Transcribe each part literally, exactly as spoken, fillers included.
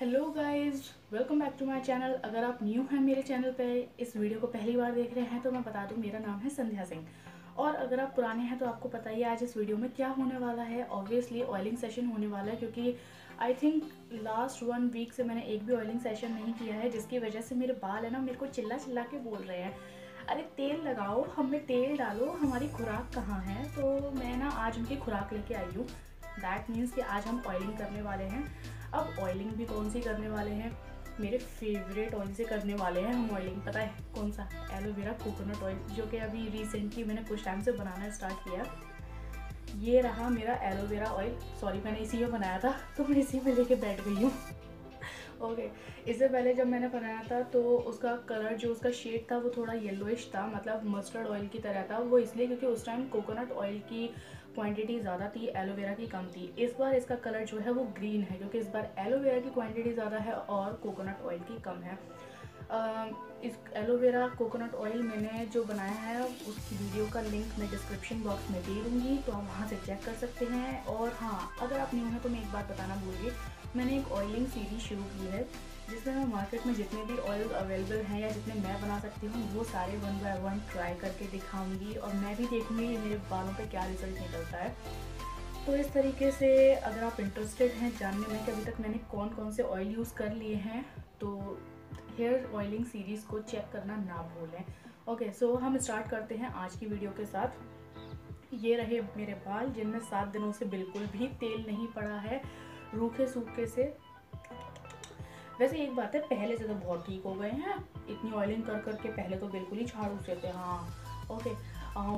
Hello guys, welcome back to my channel. अगर आप new हैं मेरे चैनल पे, इस वीडियो को पहली बार देख रहे हैं तो मैं बता दूं, मेरा नाम है संध्या सिंह। और अगर आप पुराने हैं तो आपको पता ही है आज इस वीडियो में क्या होने वाला है। ऑब्वियसली ऑयलिंग सेशन होने वाला है, क्योंकि I think last one week से मैंने एक भी ऑयलिंग सेशन नहीं किया है, जिसकी वजह से मेरे बाल है ना मेरे को चिल्ला चिल्ला के बोल रहे हैं, अरे तेल लगाओ, हमें तेल डालो, हमारी खुराक कहाँ है। तो मैं ना आज उनकी खुराक लेके आई हूँ। दैट मीन्स कि आज हम ऑयलिंग करने वाले हैं। अब ऑयलिंग भी कौन सी करने वाले हैं, मेरे फेवरेट ऑयल से करने वाले हैं हम ऑयलिंग। पता है कौन सा? एलोवेरा कोकोनट ऑयल, जो कि अभी रिसेंटली मैंने कुछ टाइम से बनाना स्टार्ट किया। ये रहा मेरा एलोवेरा ऑयल, सॉरी मैंने इसी में बनाया था तो मैं इसी में लेके बैठ गई हूँ। ओके, इससे पहले जब मैंने बनाया था तो उसका कलर, जो उसका शेड था वो थोड़ा येलोइश था, मतलब मस्टर्ड ऑयल की तरह था। वो इसलिए क्योंकि उस टाइम कोकोनट ऑयल की क्वांटिटी ज़्यादा थी, एलोवेरा की कम थी। इस बार इसका कलर जो है वो ग्रीन है, क्योंकि इस बार एलोवेरा की क्वांटिटी ज़्यादा है और कोकोनट ऑयल की कम है। आ, इस एलोवेरा कोकोनट ऑयल मैंने जो बनाया है उसकी वीडियो का लिंक मैं डिस्क्रिप्शन बॉक्स में दे दूँगी, तो आप वहाँ से चेक कर सकते हैं। और हाँ, अगर आप न्यू हैं तो मैं एक बात बताना भूल गई, मैंने एक ऑयलिंग सीरीज शुरू की है, जिसमें मैं मार्केट में जितने भी ऑयल अवेलेबल हैं या जितने मैं बना सकती हूँ वो सारे वन बाय वन ट्राई करके दिखाऊंगी, और मैं भी देखूँगी मेरे बालों पे क्या रिजल्ट निकलता है। तो इस तरीके से अगर आप इंटरेस्टेड हैं जानने में कि अभी तक मैंने कौन कौन से ऑयल यूज़ कर लिए हैं, तो हेयर ऑयलिंग सीरीज़ को चेक करना ना भूलें। ओके, सो हम स्टार्ट करते हैं आज की वीडियो के साथ। ये रहे मेरे बाल, जिनमें सात दिनों से बिल्कुल भी तेल नहीं पड़ा है, रूखे सूखे से। वैसे एक बात है, पहले से तो बहुत ठीक हो गए हैं, इतनी ऑयलिंग कर कर के पहले तो बिल्कुल ही झाड़ू से थे। हाँ ओके,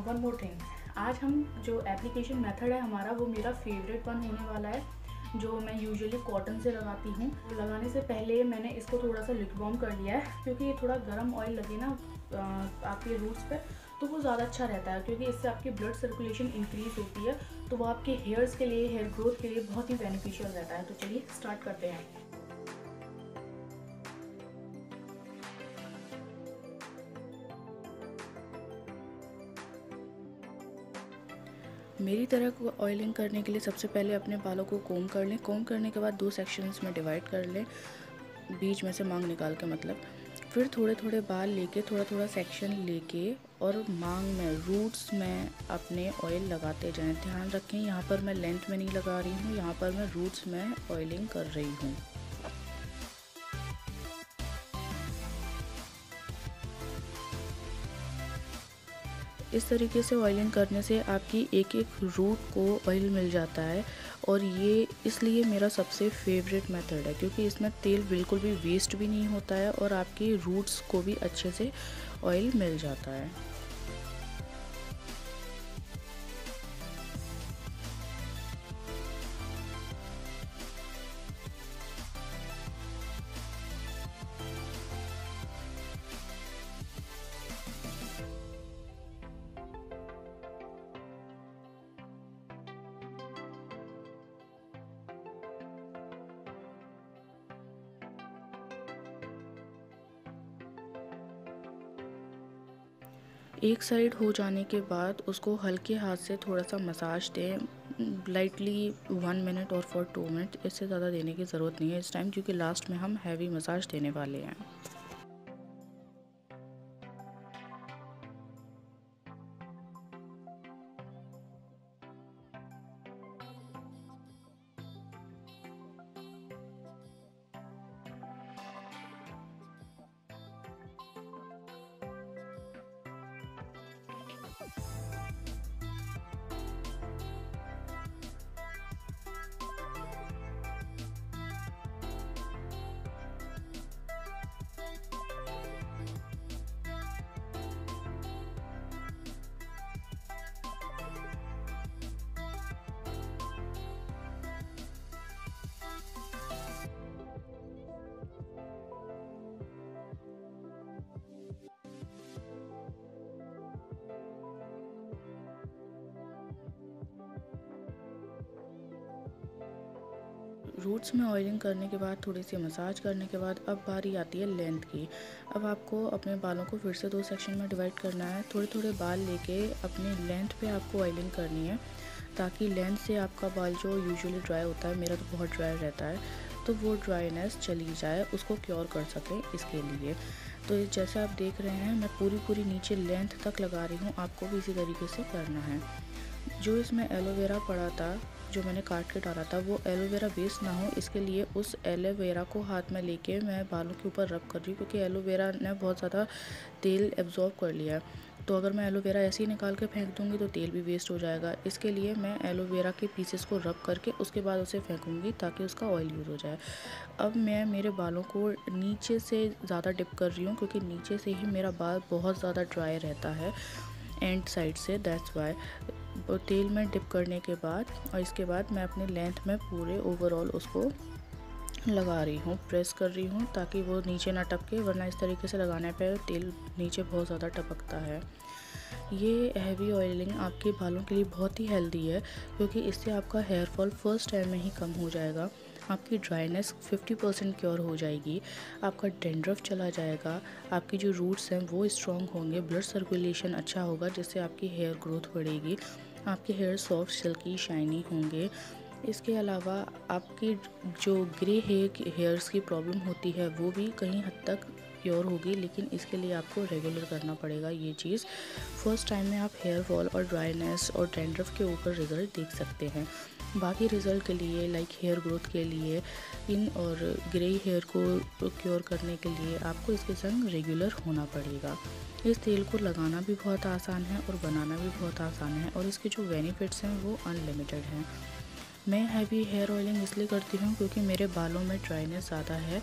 वन मोर थिंग, आज हम जो एप्लीकेशन मेथड है हमारा, वो मेरा फेवरेट वन होने वाला है, जो मैं यूजुअली कॉटन से लगाती हूँ। लगाने से पहले मैंने इसको थोड़ा सा लिप बाम कर लिया है, क्योंकि ये थोड़ा गर्म ऑयल लगे ना आपके रूट्स पर तो वो ज़्यादा अच्छा रहता है, क्योंकि इससे आपकी ब्लड सर्कुलेशन इंक्रीज़ होती है, तो वो आपके हेयर्स के लिए, हेयर ग्रोथ के लिए बहुत ही बेनिफिशियल रहता है। तो चलिए स्टार्ट करते हैं। मेरी तरह को ऑयलिंग करने के लिए सबसे पहले अपने बालों को कोम कर लें। कोम करने के बाद दो सेक्शंस में डिवाइड कर लें, बीच में से मांग निकाल के मतलब। फिर थोड़े थोड़े बाल लेके, थोड़ा थोड़ा सेक्शन लेके और मांग में, रूट्स में अपने ऑयल लगाते जाएं। ध्यान रखें, यहाँ पर मैं लेंथ में नहीं लगा रही हूँ, यहाँ पर मैं रूट्स में ऑयलिंग कर रही हूँ। इस तरीके से ऑयलिंग करने से आपकी एक एक रूट को ऑयल मिल जाता है, और ये इसलिए मेरा सबसे फेवरेट मेथड है, क्योंकि इसमें तेल बिल्कुल भी वेस्ट भी नहीं होता है और आपकी रूट्स को भी अच्छे से ऑयल मिल जाता है। एक साइड हो जाने के बाद उसको हल्के हाथ से थोड़ा सा मसाज दें, लाइटली वन मिनट और फॉर टू मिनट, इससे ज़्यादा देने की ज़रूरत नहीं है इस टाइम, क्योंकि लास्ट में हम हैवी मसाज देने वाले हैं। रूट्स में ऑयलिंग करने के बाद, थोड़ी सी मसाज करने के बाद, अब बारी आती है लेंथ की। अब आपको अपने बालों को फिर से दो सेक्शन में डिवाइड करना है। थोड़े थोड़े बाल लेके अपनी लेंथ पे आपको ऑयलिंग करनी है, ताकि लेंथ से आपका बाल जो यूजुअली ड्राई होता है, मेरा तो बहुत ड्राई रहता है, तो वो ड्राइनेस चली जाए, उसको क्योर कर सकें इसके लिए। तो जैसे आप देख रहे हैं मैं पूरी पूरी नीचे लेंथ तक लगा रही हूँ, आपको भी इसी तरीके से करना है। जो इसमें एलोवेरा पड़ा था, जो मैंने काट के डाला था, वो एलोवेरा वेस्ट ना हो इसके लिए उस एलोवेरा को हाथ में लेके मैं बालों के ऊपर रब कर रही हूँ, क्योंकि एलोवेरा ने बहुत ज़्यादा तेल एब्जॉर्ब कर लिया है। तो अगर मैं एलोवेरा ऐसे ही निकाल के फेंक दूँगी तो तेल भी वेस्ट हो जाएगा। इसके लिए मैं एलोवेरा के पीसेस को रब करके उसके बाद उसे फेंकूँगी ताकि उसका ऑयल यूज़ हो जाए। अब मैं मेरे बालों को नीचे से ज़्यादा डिप कर रही हूँ, क्योंकि नीचे से ही मेरा बाल बहुत ज़्यादा ड्राई रहता है एंड साइड से, दैट्स वाई। तेल में डिप करने के बाद और इसके बाद मैं अपने लेंथ में पूरे ओवरऑल उसको लगा रही हूँ, प्रेस कर रही हूँ ताकि वो नीचे ना टपके, वरना इस तरीके से लगाने पे तेल नीचे बहुत ज़्यादा टपकता है। ये हैवी ऑयलिंग आपके बालों के लिए बहुत ही हेल्दी है, क्योंकि इससे आपका हेयरफॉल फर्स्ट टाइम में ही कम हो जाएगा, आपकी ड्राइनेस फिफ्टी परसेंट क्योर हो जाएगी, आपका डेंड्रफ चला जाएगा, आपकी जो रूट्स हैं वो स्ट्रॉन्ग होंगे, ब्लड सर्कुलेशन अच्छा होगा जिससे आपकी हेयर ग्रोथ बढ़ेगी, आपके हेयर सॉफ्ट सिल्की शाइनी होंगे। इसके अलावा आपकी जो ग्रे हेयर हेयर्स की प्रॉब्लम होती है वो भी कहीं हद तक क्योर होगी, लेकिन इसके लिए आपको रेगुलर करना पड़ेगा ये चीज़। फर्स्ट टाइम में आप हेयर फॉल और ड्राइनेस और डैंड्रफ के ऊपर रिज़ल्ट देख सकते हैं। बाकी रिज़ल्ट के लिए, लाइक हेयर ग्रोथ के लिए, इन और ग्रे हेयर को क्योर करने के लिए आपको इसके संग रेगुलर होना पड़ेगा। इस तेल को लगाना भी बहुत आसान है और बनाना भी बहुत आसान है, और इसके जो बेनिफिट्स हैं वो अनलिमिटेड हैं। मैं हैवी हेयर ऑयलिंग इसलिए करती हूँ क्योंकि मेरे बालों में ड्राइनेस ज़्यादा है,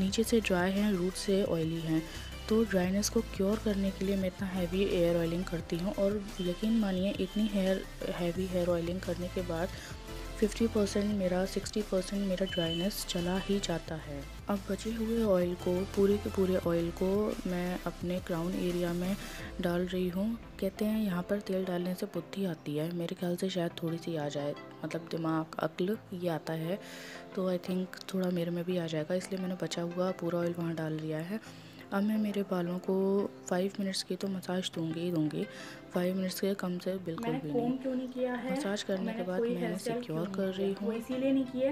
नीचे से ड्राई हैं, रूट से ऑयली हैं, तो ड्राइनेस को क्योर करने के लिए मैं इतना हैवी हेयर ऑयलिंग करती हूँ। और यकीन मानिए इतनी हेयर हैवी हेयर ऑयलिंग करने के बाद फिफ्टी परसेंट मेरा सिक्सटी परसेंट मेरा ड्राइनेस चला ही जाता है। अब बचे हुए ऑयल को, पूरे के पूरे ऑयल को मैं अपने क्राउन एरिया में डाल रही हूँ। कहते हैं यहाँ पर तेल डालने से बुद्धि आती है, मेरे ख्याल से शायद थोड़ी सी आ जाए, मतलब दिमाग, अक्ल ये आता है, तो आई थिंक थोड़ा मेरे में भी आ जाएगा, इसलिए मैंने बचा हुआ पूरा ऑयल वहाँ डाल लिया है। अब मैं मेरे बालों को फाइव मिनट्स की तो मसाज दूंगी ही दूंगी, फाइव मिनट्स के कम से बिल्कुल भी नहीं। क्यों नहीं किया है मसाज करने के बाद मैं इसे क्योर कर रही हूँ, इसीलिए नहीं किया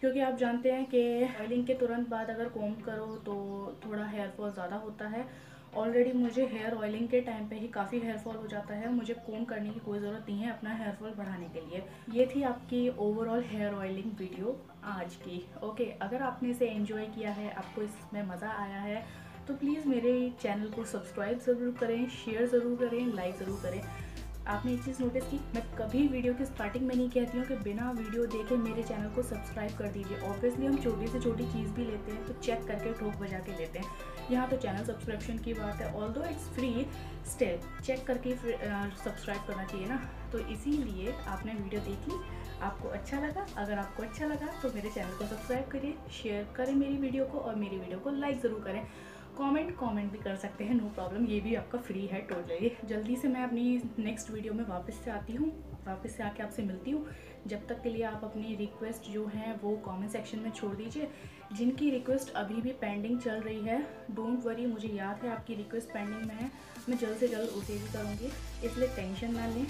क्योंकि आप जानते हैं कि ऑयलिंग के तुरंत बाद अगर कोम करो तो थोड़ा हेयरफॉल ज़्यादा होता है। ऑलरेडी मुझे हेयर ऑयलिंग के टाइम पे ही काफ़ी हेयरफॉल हो जाता है, मुझे कोम करने की कोई ज़रूरत नहीं है अपना हेयरफॉल बढ़ाने के लिए। ये थी आपकी ओवरऑल हेयर ऑयलिंग वीडियो आज की। ओके, अगर आपने इसे एंजॉय किया है, आपको इसमें मज़ा आया है, तो प्लीज़ मेरे चैनल को सब्सक्राइब ज़रूर करें, शेयर ज़रूर करें, लाइक ज़रूर करें। आपने एक चीज़ नोटिस की, मैं कभी वीडियो की स्टार्टिंग में नहीं कहती हूँ कि बिना वीडियो देखे मेरे चैनल को सब्सक्राइब कर दीजिए। ऑब्वियसली हम छोटी से छोटी चीज़ भी लेते हैं तो चेक करके ठोक बजा के लेते हैं, यहाँ तो चैनल सब्सक्रिप्शन की बात है। Although it's free, still check करके सब्सक्राइब करना चाहिए ना। तो इसीलिए आपने वीडियो देखी, आपको अच्छा लगा, अगर आपको अच्छा लगा तो मेरे चैनल को सब्सक्राइब करिए, शेयर करें मेरी वीडियो को, और मेरी वीडियो को लाइक ज़रूर करें। कमेंट कमेंट भी कर सकते हैं, नो प्रॉब्लम, ये भी आपका फ्री है टोटली। जल्दी से मैं अपनी नेक्स्ट वीडियो में वापस से आती हूँ, वापस से आके आपसे मिलती हूँ। जब तक के लिए आप अपनी रिक्वेस्ट जो है वो कमेंट सेक्शन में छोड़ दीजिए। जिनकी रिक्वेस्ट अभी भी पेंडिंग चल रही है, डोंट वरी, मुझे याद है आपकी रिक्वेस्ट पेंडिंग में है, मैं जल्द से जल्द उसे भी करूँगी, इसलिए टेंशन ना लें।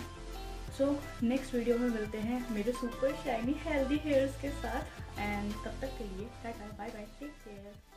सो नेक्स्ट वीडियो में मिलते हैं मेरे सुपर शाइनी हेल्दी हेयर्स के साथ, एंड तब तक के लिए tata, bye bye, take care.